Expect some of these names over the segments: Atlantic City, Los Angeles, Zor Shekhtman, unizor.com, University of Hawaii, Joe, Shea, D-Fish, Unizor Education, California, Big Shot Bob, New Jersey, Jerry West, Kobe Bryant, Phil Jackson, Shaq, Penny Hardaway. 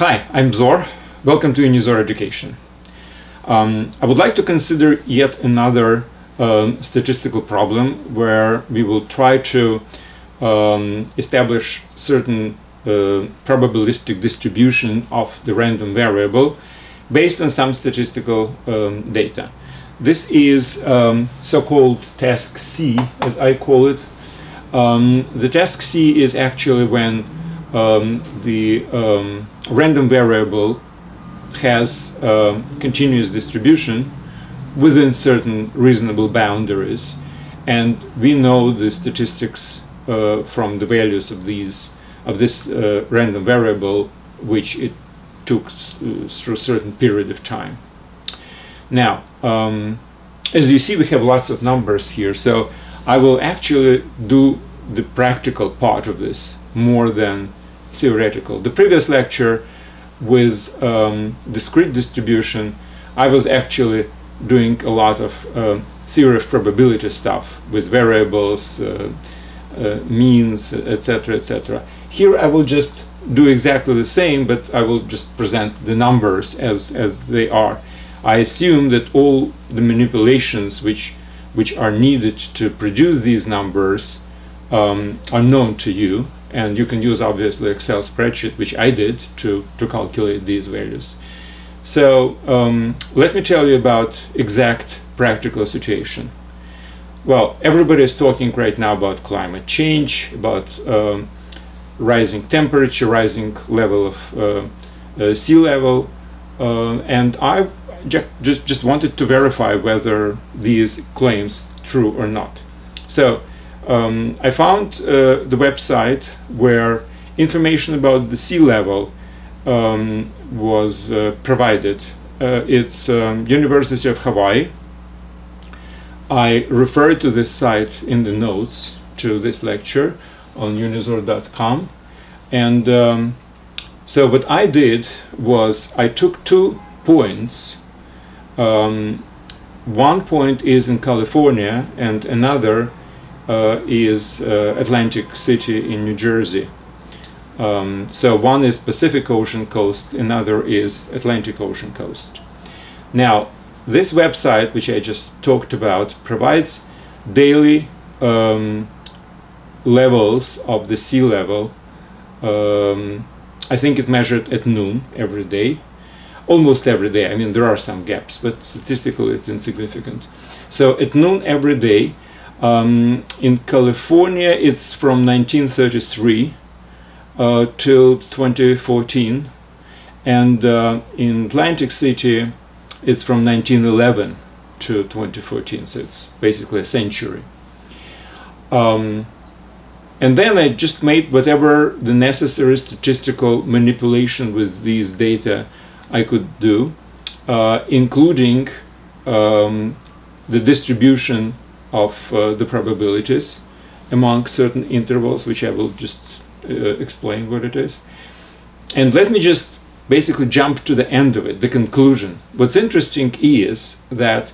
Hi, I'm Zor. Welcome to Unizor Education. I would like to consider yet another statistical problem where we will try to establish certain probabilistic distribution of the random variable based on some statistical data. This is so-called task C, as I call it. The task C is actually when the random variable has continuous distribution within certain reasonable boundaries, and we know the statistics from the values of this random variable, which it took through a certain period of time. Now, as you see, we have lots of numbers here, so I will actually do the practical part of this more than theoretical. The previous lecture with discrete distribution, I was actually doing a lot of theory of probability stuff with variables, means, etc., etc. Here I will just do exactly the same, but I will just present the numbers as they are. I assume that all the manipulations which are needed to produce these numbers are known to you, and you can use obviously Excel spreadsheet, which I did, to calculate these values. So let me tell you about exact practical situation. Well, everybody is talking right now about climate change, about rising temperature, rising level of sea level, and I just wanted to verify whether these claims are true or not. So I found the website where information about the sea level was provided. It's University of Hawaii. I refer to this site in the notes to this lecture on unizor.com. And so what I did was I took 2 points. 1 point is in California, and another is Atlantic City in New Jersey. So one is Pacific Ocean coast, another is Atlantic Ocean coast. Now, this website, which I just talked about, provides daily levels of the sea level. I think it measured at noon every day, almost every day. I mean, there are some gaps, but statistically it's insignificant. So at noon every day, in California it's from 1933 till 2014, and in Atlantic City it's from 1911 to 2014, so it's basically a century. And then I just made whatever the necessary statistical manipulation with these data I could do, including the distribution of the probabilities among certain intervals, which I will just explain what it is. And let me just basically jump to the end of it, the conclusion. What's interesting is that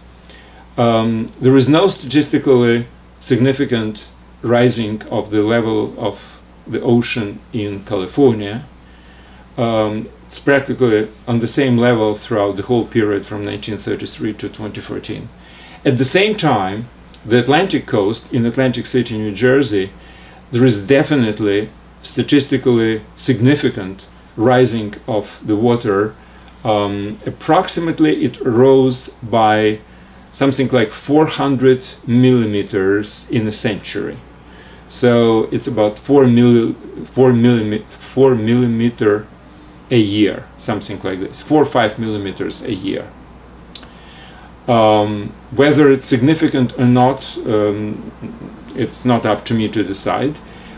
there is no statistically significant rising of the level of the ocean in California. It's practically on the same level throughout the whole period from 1933 to 2014. At the same time, the Atlantic coast in Atlantic City, New Jersey, there is definitely statistically significant rising of the water. Approximately it rose by something like 400 millimeters in a century. So it's about 4 millimeter a year, something like this, 4 or 5 millimeters a year. Whether it's significant or not, it's not up to me to decide.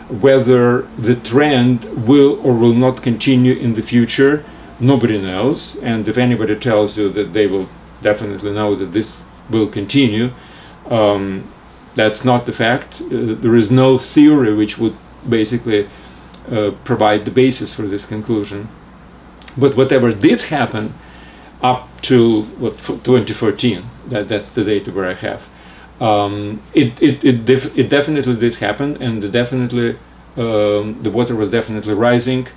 Whether the trend will or will not continue in the future, nobody knows. And if anybody tells you that they will definitely know that this will continue, that's not the fact. There is no theory which would basically provide the basis for this conclusion. But whatever did happen up to 2014, that's the data where I have, it definitely did happen, and the water was definitely rising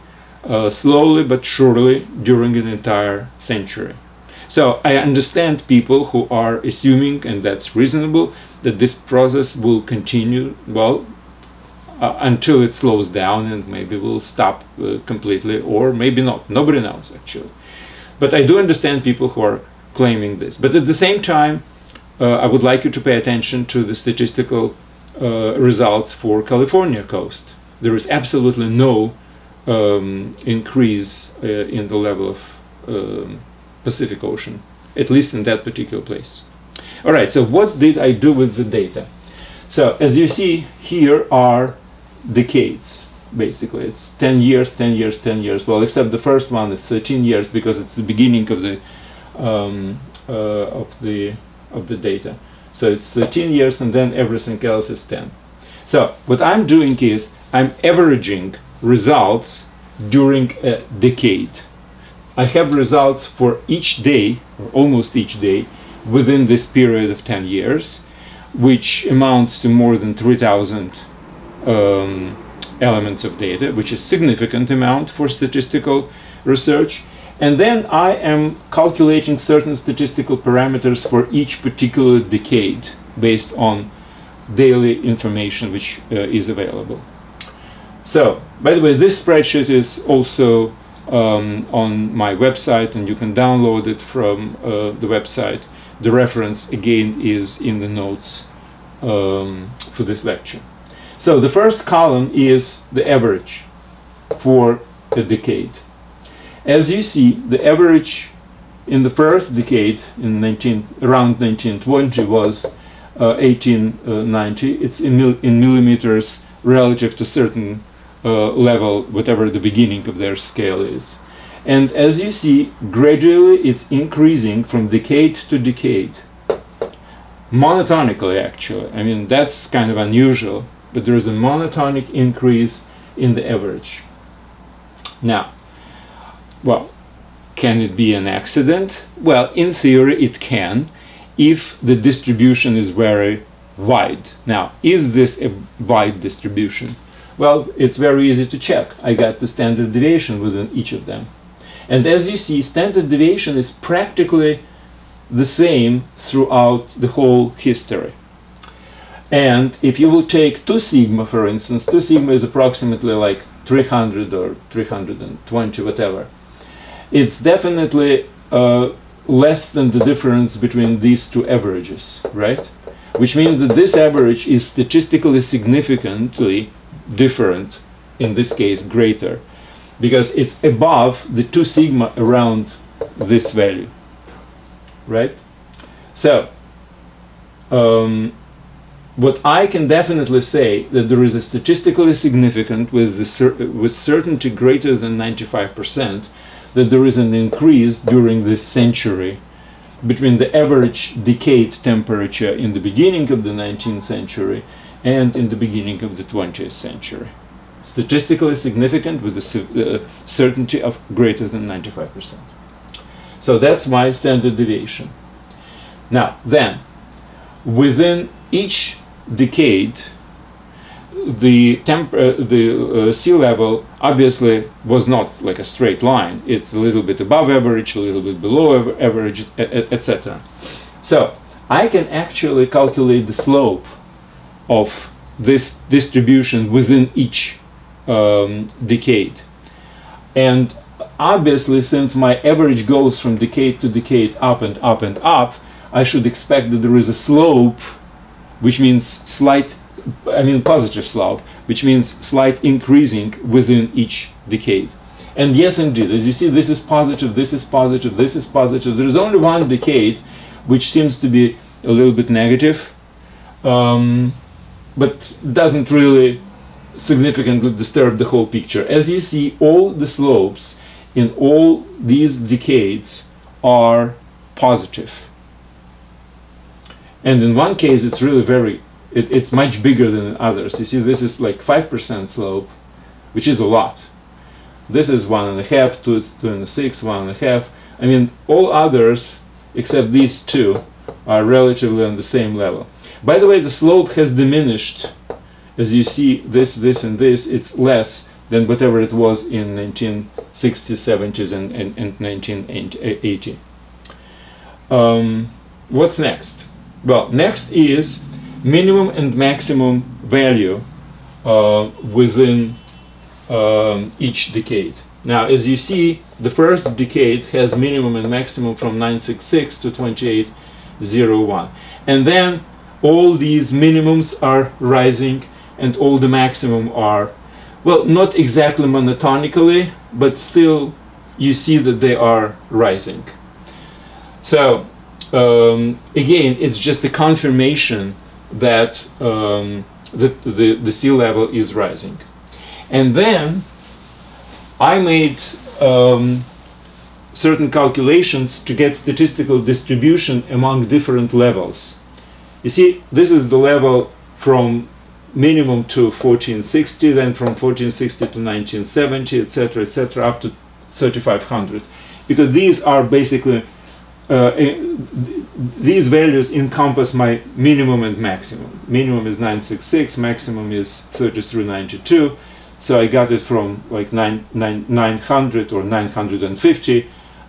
slowly but surely during an entire century. So I understand people who are assuming, and that's reasonable, that this process will continue, well, until it slows down and maybe will stop completely, or maybe not. Nobody knows, actually. But I do understand people who are claiming this. But at the same time, I would like you to pay attention to the statistical results for California coast. There is absolutely no increase in the level of Pacific Ocean, at least in that particular place. All right, so what did I do with the data? So as you see, here are decades, basically. It's 10 years, 10 years, 10 years. Well, except the first one, it's 13 years, because it's the beginning of the data. So it's 13 years, and then everything else is 10. So what I'm doing is I'm averaging results during a decade. I have results for each day, or almost each day, within this period of 10 years, which amounts to more than 3,000 elements of data, which is a significant amount for statistical research. And then I am calculating certain statistical parameters for each particular decade based on daily information which is available. So, by the way, this spreadsheet is also on my website, and you can download it from the website. The reference again is in the notes for this lecture. So the first column is the average for a decade. As you see, the average in the first decade, in around 1920, was 1890. It's in millimeters relative to certain level, whatever the beginning of their scale is. And as you see, gradually it's increasing from decade to decade, monotonically, actually. I mean, that's kind of unusual, but there is a monotonic increase in the average. Now, well, can it be an accident? Well, in theory it can, if the distribution is very wide. Now, is this a wide distribution? Well, it's very easy to check. I got the standard deviation within each of them. And as you see, standard deviation is practically the same throughout the whole history. And if you will take 2 sigma, for instance, 2 sigma is approximately like 300 or 320, whatever. It's definitely less than the difference between these two averages, right? Which means that this average is statistically significantly different, in this case greater, because it's above the 2 sigma around this value, right? So what I can definitely say that there is a statistically significant, with certainty greater than 95%, that there is an increase during this century between the average decade temperature in the beginning of the 19th century and in the beginning of the 20th century. Statistically significant, with a certainty of greater than 95%. So that's my standard deviation. Now, then, within each decade, the sea level obviously was not like a straight line. It's a little bit above average, a little bit below average, etc. So I can actually calculate the slope of this distribution within each decade. And obviously, since my average goes from decade to decade up and up and up, I should expect that there is a slope, which means slight, I mean positive slope, which means slight increasing within each decade. And yes, indeed, as you see, this is positive, this is positive, this is positive. There is only one decade which seems to be a little bit negative, but doesn't really significantly disturb the whole picture. As you see, all the slopes in all these decades are positive. And in one case, it's really it's much bigger than in others. You see, this is like 5% slope, which is a lot. This is 1.5, 2.6, 1.5. I mean, all others, except these two, are relatively on the same level. By the way, the slope has diminished. As you see, this, this, and this, it's less than whatever it was in 1960s, 70s, and 1980. What's next? Well, next is minimum and maximum value within each decade. Now, as you see, the first decade has minimum and maximum from 966 to 2801. And then all these minimums are rising and all the maximum are, well, not exactly monotonically, but still you see that they are rising. So again, it's just a confirmation that the sea level is rising. And then I made certain calculations to get statistical distribution among different levels. You see, this is the level from minimum to 1460, then from 1460 to 1970, etc., etc., up to 3500, because these are basically these values encompass my minimum and maximum. Minimum is 966, maximum is 3392, so I got it from like 900 or 950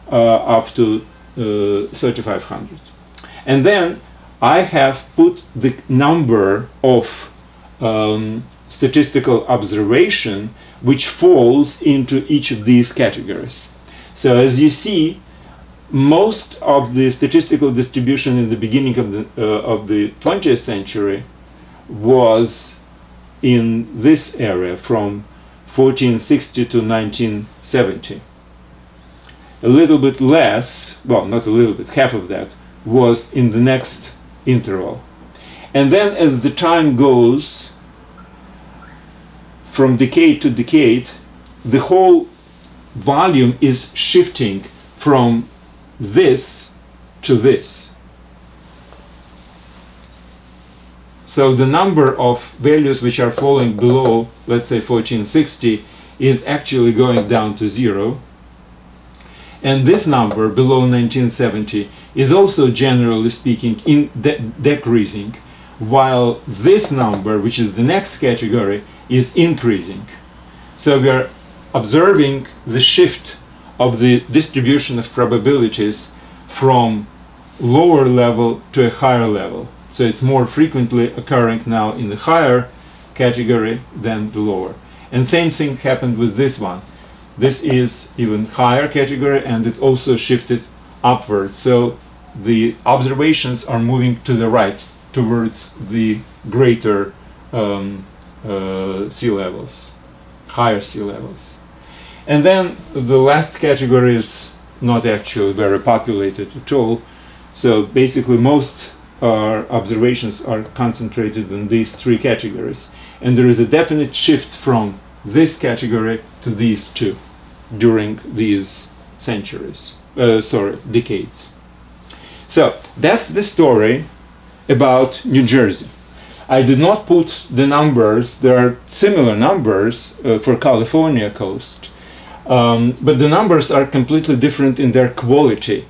up to 3500. And then I have put the number of statistical observation which falls into each of these categories. So as you see, most of the statistical distribution in the beginning of the 20th century was in this area from 1460 to 1970. A little bit less, well, not a little bit, half of that was in the next interval. And then as the time goes from decade to decade, the whole volume is shifting from this to this. So the number of values which are falling below, let's say 1460, is actually going down to zero. And this number below 1970 is also, generally speaking, decreasing, while this number, which is the next category, is increasing. So we are observing the shift of the distribution of probabilities from lower level to a higher level. So it's more frequently occurring now in the higher category than the lower. And same thing happened with this one. This is even higher category and it also shifted upward. So the observations are moving to the right towards the greater sea levels, higher sea levels. And then the last category is not actually very populated at all. So basically most observations are concentrated in these three categories. And there is a definite shift from this category to these two during these centuries, sorry, decades. So that's the story about New Jersey. I did not put the numbers, there are similar numbers for California coast. But the numbers are completely different in their quality,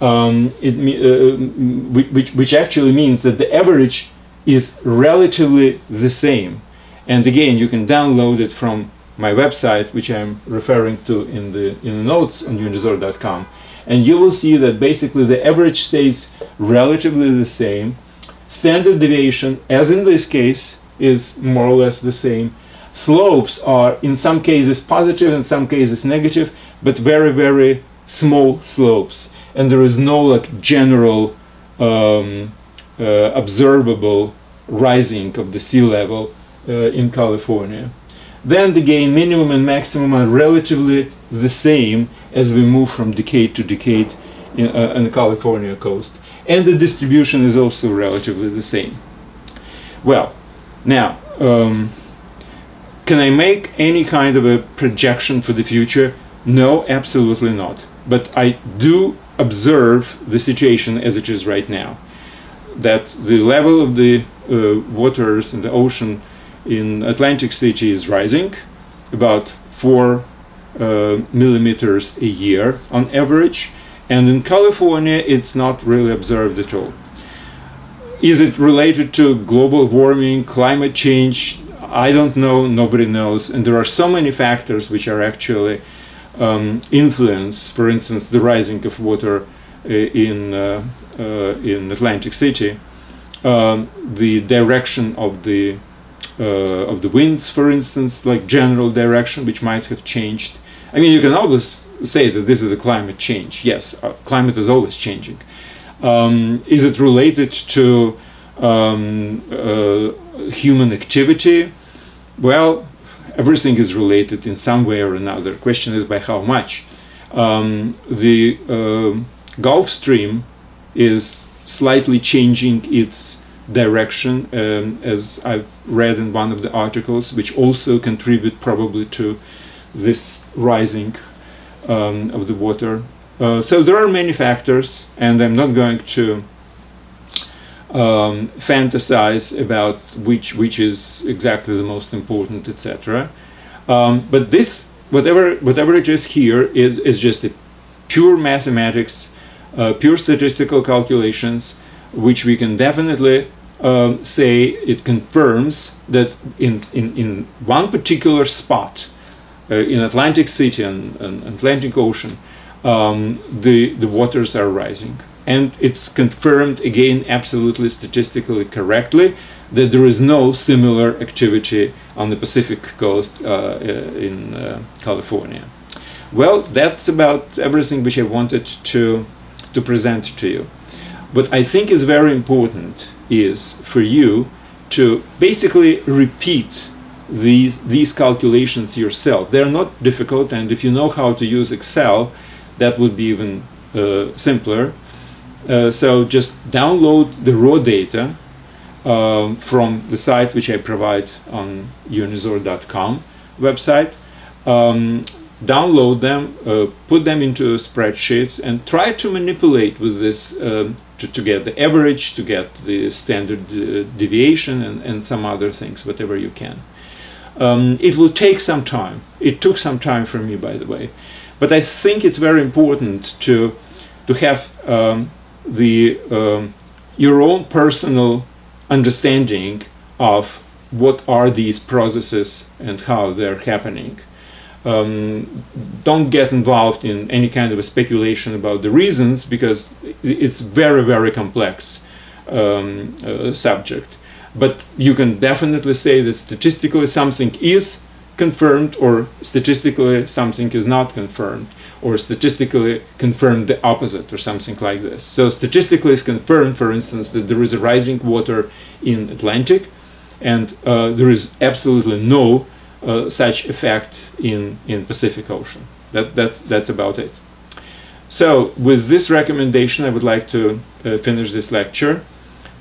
which actually means that the average is relatively the same. And again, you can download it from my website, which I'm referring to in the notes on unizor.com, and you will see that basically the average stays relatively the same. Standard deviation, as in this case, is more or less the same. Slopes are in some cases positive, in some cases negative, but very, very small slopes. And there is no like general observable rising of the sea level in California. Then again, minimum and maximum are relatively the same as we move from decade to decade on the California coast. And the distribution is also relatively the same. Well, now, can I make any kind of a projection for the future? No, absolutely not. But I do observe the situation as it is right now. That the level of the waters in the ocean in Atlantic City is rising about 4 millimeters a year on average. And in California, it's not really observed at all. Is it related to global warming, climate change? I don't know, nobody knows, and there are so many factors which are actually influence, for instance, the rising of water in Atlantic City, the direction of the winds, for instance, like general direction, which might have changed. I mean, you can always say that this is a climate change. Yes, climate is always changing. Is it related to human activity? Well, everything is related in some way or another. The question is by how much. The Gulf Stream is slightly changing its direction, as I've read in one of the articles, which also contribute probably to this rising of the water. So there are many factors, and I'm not going to fantasize about which is exactly the most important, etc. But this, whatever it is here, is just a pure mathematics, pure statistical calculations, which we can definitely say it confirms that in one particular spot in Atlantic City and Atlantic Ocean, the waters are rising. And it's confirmed again, absolutely statistically correctly, that there is no similar activity on the Pacific coast in California. Well, that's about everything which I wanted to present to you. What I think is very important is for you to basically repeat these calculations yourself. They're not difficult, and if you know how to use Excel, that would be even simpler. So just download the raw data from the site which I provide on unizor.com website. Download them, put them into a spreadsheet, and try to manipulate with this to get the average, to get the standard deviation, and some other things, whatever you can. It will take some time. It took some time for me, by the way. But I think it's very important to have your own personal understanding of what are these processes and how they're happening. Don't get involved in any kind of a speculation about the reasons, because it's very, very complex subject. But you can definitely say that statistically something is confirmed, or statistically something is not confirmed, or statistically confirmed the opposite, or something like this. So statistically is confirmed, for instance, that there is a rising water in Atlantic, and there is absolutely no such effect in Pacific Ocean. That's about it. So with this recommendation, I would like to finish this lecture.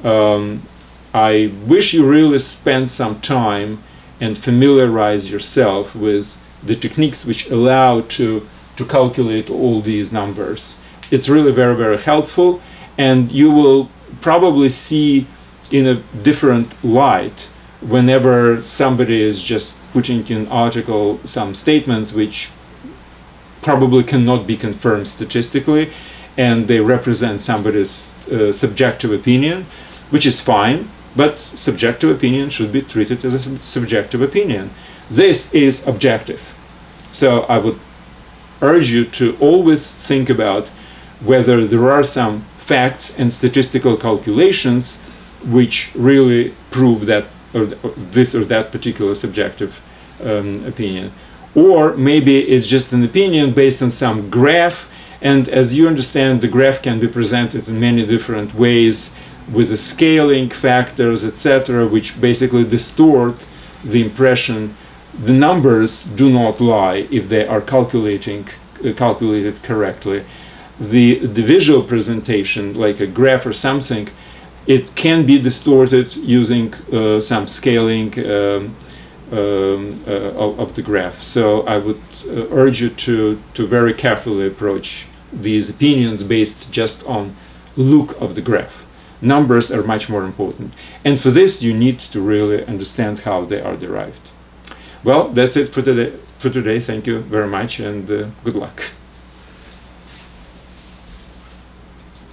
I wish you really spend some time and familiarize yourself with the techniques which allow to calculate all these numbers. It's really very, very helpful, and you will probably see in a different light whenever somebody is just putting in an article some statements which probably cannot be confirmed statistically, and they represent somebody's subjective opinion, which is fine. But subjective opinion should be treated as a subjective opinion. This is objective. So I would urge you to always think about whether there are some facts and statistical calculations which really prove that or this or that particular subjective opinion. Or maybe it's just an opinion based on some graph, and as you understand, the graph can be presented in many different ways, with the scaling factors, etc., which basically distort the impression. The numbers do not lie if they are calculated correctly. The visual presentation, like a graph or something, it can be distorted using some scaling of the graph. So I would urge you to very carefully approach these opinions based just on look of the graph. Numbers are much more important, and for this you need to really understand how they are derived. Well, that's it for today. Thank you very much, and good luck.